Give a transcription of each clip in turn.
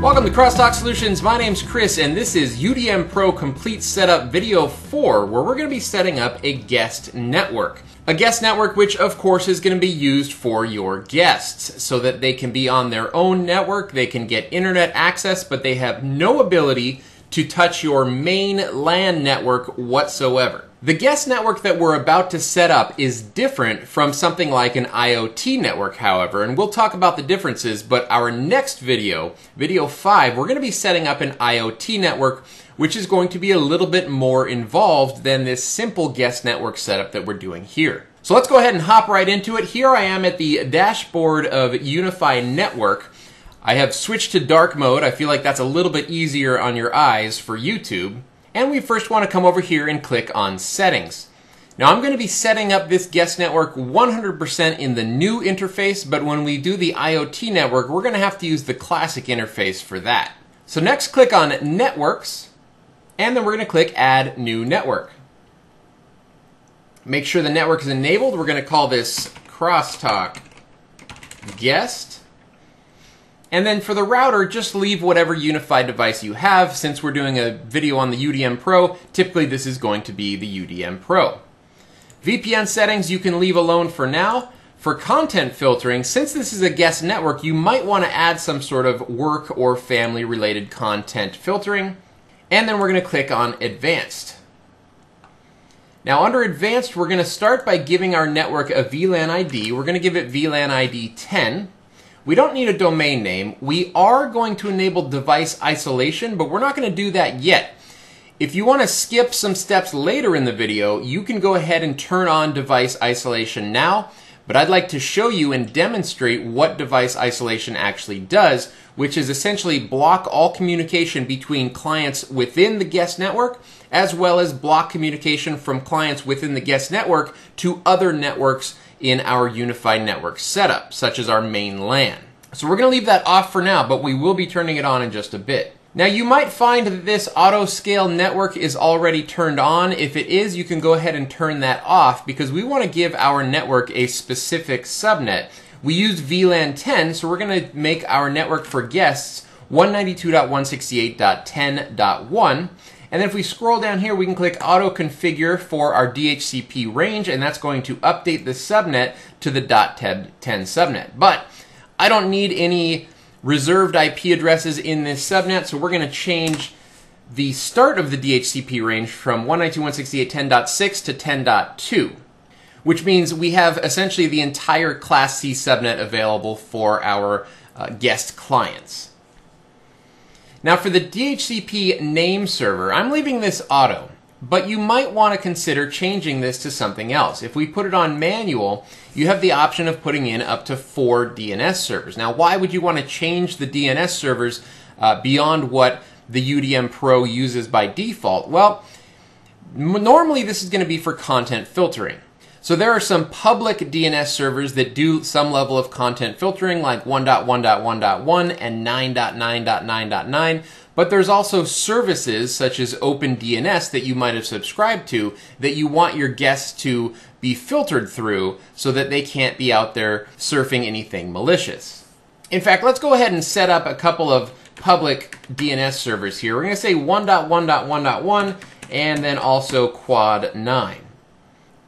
Welcome to Crosstalk Solutions. My name's Chris and this is UDM Pro Complete Setup Video 4, where we're going to be setting up a guest network. A guest network which of course is going to be used for your guests so that they can be on their own network, they can get internet access, but they have no ability to touch your main LAN network whatsoever. The guest network that we're about to set up is different from something like an IoT network, however, and we'll talk about the differences, but our next video, video 5, we're going to be setting up an IoT network, which is going to be a little bit more involved than this simple guest network setup that we're doing here. So let's go ahead and hop right into it. Here I am at the dashboard of UniFi Network. I have switched to dark mode. I feel like that's a little bit easier on your eyes for YouTube. And we first want to come over here and click on Settings. Now I'm going to be setting up this guest network 100% in the new interface, but when we do the IoT network, we're going to have to use the classic interface for that. So next click on Networks, and then we're going to click Add New Network. Make sure the network is enabled. We're going to call this Crosstalk Guest. And then for the router, just leave whatever UniFi device you have. Since we're doing a video on the UDM Pro, typically this is going to be the UDM Pro. VPN settings you can leave alone for now. For content filtering, since this is a guest network, you might want to add some sort of work or family related content filtering. And then we're going to click on Advanced. Now under Advanced, we're going to start by giving our network a VLAN ID. We're going to give it VLAN ID 10. We don't need a domain name. We are going to enable device isolation, but we're not going to do that yet. If you want to skip some steps later in the video, you can go ahead and turn on device isolation now, but I'd like to show you and demonstrate what device isolation actually does, which is essentially block all communication between clients within the guest network, as well as block communication from clients within the guest network to other networks in our UniFi network setup, such as our main LAN. So we're going to leave that off for now, but we will be turning it on in just a bit. Now you might find that this auto scale network is already turned on. If it is, you can go ahead and turn that off because we want to give our network a specific subnet. We used VLAN 10, so we're going to make our network for guests 192.168.10.1. And then if we scroll down here, we can click Auto Configure for our DHCP range, and that's going to update the subnet to the .10 subnet. But I don't need any reserved IP addresses in this subnet, so we're going to change the start of the DHCP range from 192.168.10.6 to 10.2, which means we have essentially the entire Class C subnet available for our guest clients. Now for the DHCP name server, I'm leaving this auto, but you might want to consider changing this to something else. If we put it on manual, you have the option of putting in up to 4 DNS servers. Now why would you want to change the DNS servers beyond what the UDM Pro uses by default? Well, normally this is going to be for content filtering. So there are some public DNS servers that do some level of content filtering like 1.1.1.1 and 9.9.9.9, but there's also services such as OpenDNS that you might have subscribed to that you want your guests to be filtered through so that they can't be out there surfing anything malicious. In fact, let's go ahead and set up a couple of public DNS servers here. We're going to say 1.1.1.1 and then also Quad9.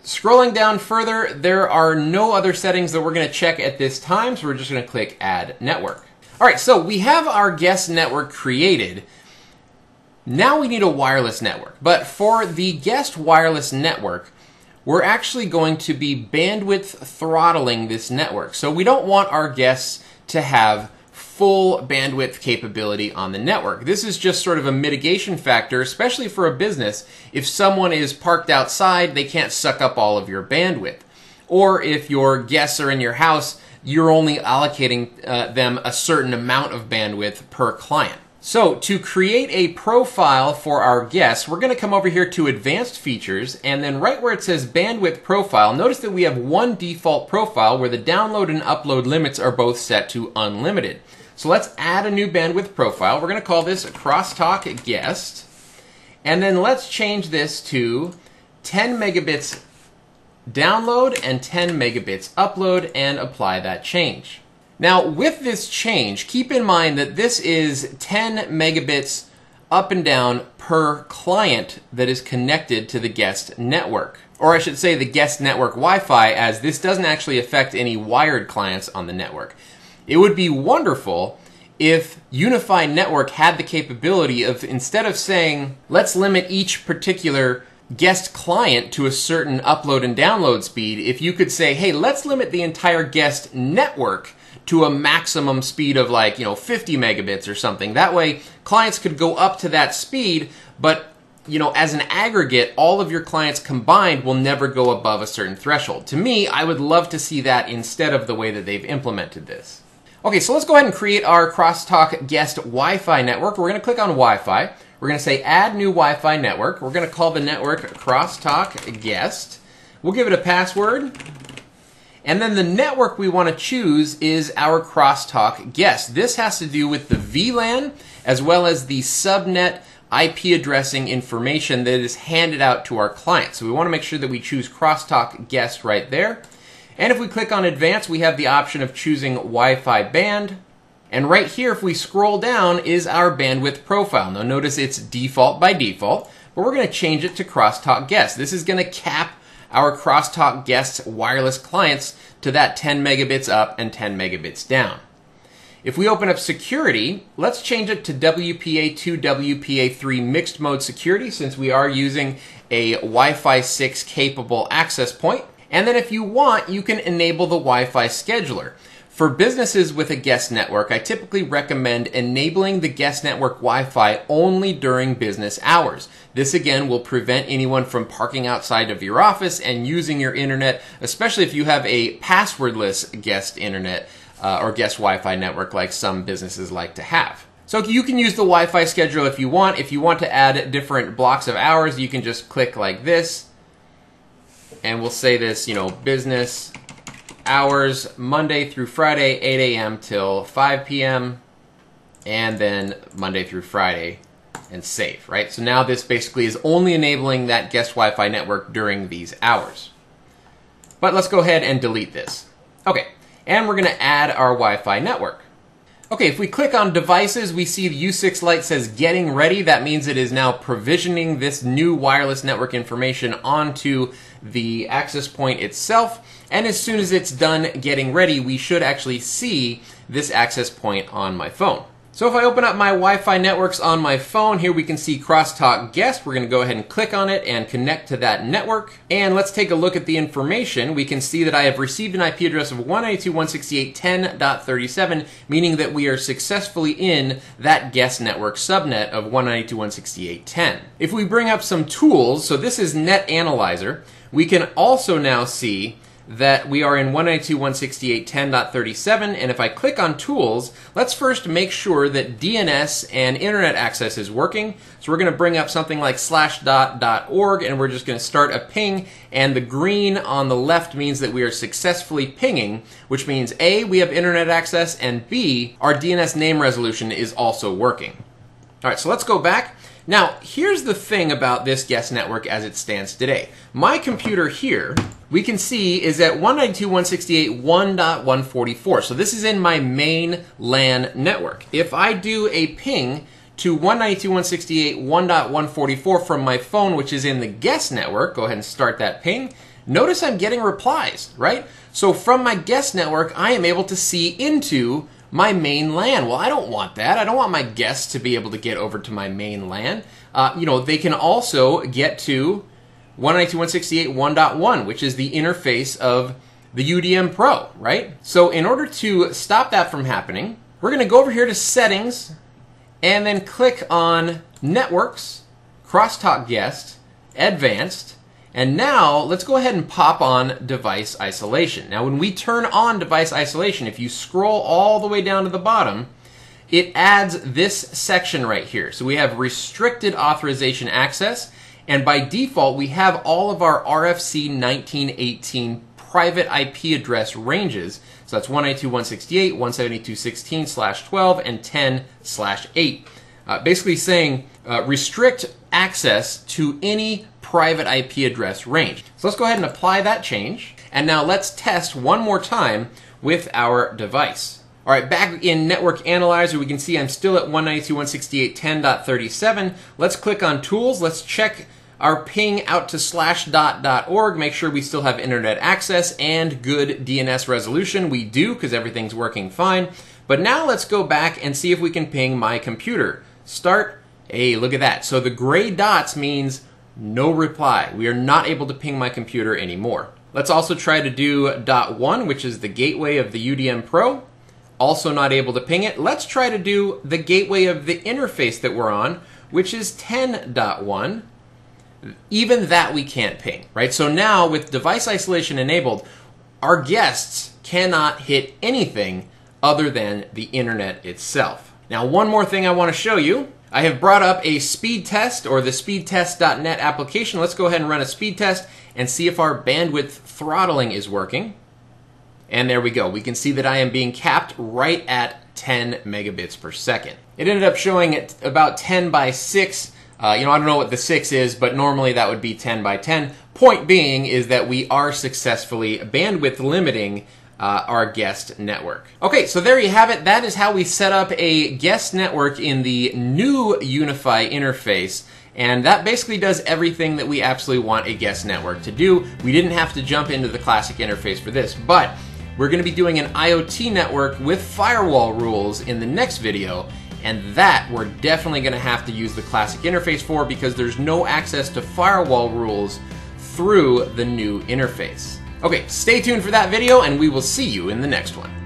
Scrolling down further, there are no other settings that we're going to check at this time, so we're just going to click Add Network. All right, so we have our guest network created. Now we need a wireless network, but for the guest wireless network, we're actually going to be bandwidth throttling this network. So we don't want our guests to have full bandwidth capability on the network. This is just sort of a mitigation factor, especially for a business. If someone is parked outside, they can't suck up all of your bandwidth. Or if your guests are in your house, you're only allocating them a certain amount of bandwidth per client. So to create a profile for our guests, we're going to come over here to Advanced Features, and then right where it says Bandwidth Profile, notice that we have one default profile where the download and upload limits are both set to unlimited. So let's add a new bandwidth profile. We're going to call this Crosstalk Guest. And then let's change this to 10 megabits download and 10 megabits upload and apply that change. Now, with this change, keep in mind that this is 10 megabits up and down per client that is connected to the guest network. Or I should say the guest network Wi-Fi, as this doesn't actually affect any wired clients on the network. It would be wonderful if UniFi Network had the capability of, instead of saying, let's limit each particular guest client to a certain upload and download speed, if you could say, hey, let's limit the entire guest network to a maximum speed of, like, 50 megabits or something. That way, clients could go up to that speed, but as an aggregate, all of your clients combined will never go above a certain threshold. To me, I would love to see that instead of the way that they've implemented this. Okay, so let's go ahead and create our Crosstalk guest Wi-Fi network. We're going to click on Wi-Fi. We're going to say add new Wi-Fi network. We're going to call the network Crosstalk guest. We'll give it a password. And then the network we want to choose is our Crosstalk guest. This has to do with the VLAN as well as the subnet IP addressing information that is handed out to our clients. So we want to make sure that we choose Crosstalk guest right there. And if we click on advanced, we have the option of choosing Wi-Fi band. And right here, if we scroll down, is our bandwidth profile. Now notice it's default by default, but we're going to change it to Crosstalk guest. This is going to cap our Crosstalk guest wireless clients to that 10 megabits up and 10 megabits down. If we open up security, let's change it to WPA2, WPA3 mixed mode security, since we are using a Wi-Fi 6 capable access point. And then if you want, you can enable the Wi-Fi scheduler. For businesses with a guest network, I typically recommend enabling the guest network Wi-Fi only during business hours. This again will prevent anyone from parking outside of your office and using your internet, especially if you have a passwordless guest internet or guest Wi-Fi network like some businesses like to have. So you can use the Wi-Fi schedule if you want. If you want to add different blocks of hours, you can just click like this, and we'll say this, business hours, Monday through Friday, 8 a.m. till 5 p.m., and then Monday through Friday, and save, right? So now this basically is only enabling that guest Wi-Fi network during these hours. But let's go ahead and delete this. Okay. And we're going to add our Wi-Fi network. Okay, if we click on devices, we see the U6 Lite says getting ready. That means it is now provisioning this new wireless network information onto the access point itself. And as soon as it's done getting ready, we should actually see this access point on my phone. So if I open up my Wi-Fi networks on my phone, here we can see Crosstalk guest. We're going to go ahead and click on it and connect to that network. And let's take a look at the information. We can see that I have received an IP address of 192.168.10.37, meaning that we are successfully in that guest network subnet of 192.168.10. If we bring up some tools, so this is Net Analyzer, we can also now see that we are in 192.168.10.37, and if I click on tools, let's first make sure that DNS and internet access is working. So we're going to bring up something like /dot.org, and we're just going to start a ping, and the green on the left means that we are successfully pinging, which means A, we have internet access, and B, our DNS name resolution is also working. All right, so let's go back. Now, here's the thing about this guest network as it stands today. My computer here, we can see, is at 192.168.1.144. So this is in my main LAN network. If I do a ping to 192.168.1.144 from my phone, which is in the guest network, go ahead and start that ping. Notice I'm getting replies, right? So from my guest network, I am able to see into my main LAN. Well, I don't want that. I don't want my guests to be able to get over to my main LAN. They can also get to 192.168.1.1, which is the interface of the UDM Pro, right? So in order to stop that from happening, we're going to go over here to Settings, and then click on Networks, Crosstalk Guest, Advanced, and now let's go ahead and pop on device isolation. Now when we turn on device isolation, if you scroll all the way down to the bottom, it adds this section right here. So we have restricted authorization access, and by default we have all of our RFC 1918 private IP address ranges. So that's 192.168, 172.16/12, and 10/8. Basically saying restrict access to any private IP address range. So let's go ahead and apply that change. And now let's test one more time with our device. All right, back in Network Analyzer, we can see I'm still at 192.168.10.37. Let's click on Tools. Let's check our ping out to /dot.org. Make sure we still have internet access and good DNS resolution. We do, because everything's working fine. But now let's go back and see if we can ping my computer. Start. Hey, look at that. So the gray dots means no reply. We are not able to ping my computer anymore. Let's also try to do .1, which is the gateway of the UDM Pro. Also not able to ping it. Let's try to do the gateway of the interface that we're on, which is 10.1. Even that we can't ping, right? So now with device isolation enabled, our guests cannot hit anything other than the internet itself. Now, one more thing I want to show you. I have brought up a speed test, or the speedtest.net application. Let's go ahead and run a speed test and see if our bandwidth throttling is working. And there we go. We can see that I am being capped right at 10 megabits per second. It ended up showing at about 10 by 6. You know, I don't know what the 6 is, but normally that would be 10 by 10. Point being is that we are successfully bandwidth limiting our guest network. Okay, so there you have it. That is how we set up a guest network in the new UniFi interface. And that basically does everything that we absolutely want a guest network to do. We didn't have to jump into the classic interface for this, but we're going to be doing an IoT network with firewall rules in the next video, and that we're definitely going to have to use the classic interface for, because there's no access to firewall rules through the new interface. Okay, stay tuned for that video, and we will see you in the next one.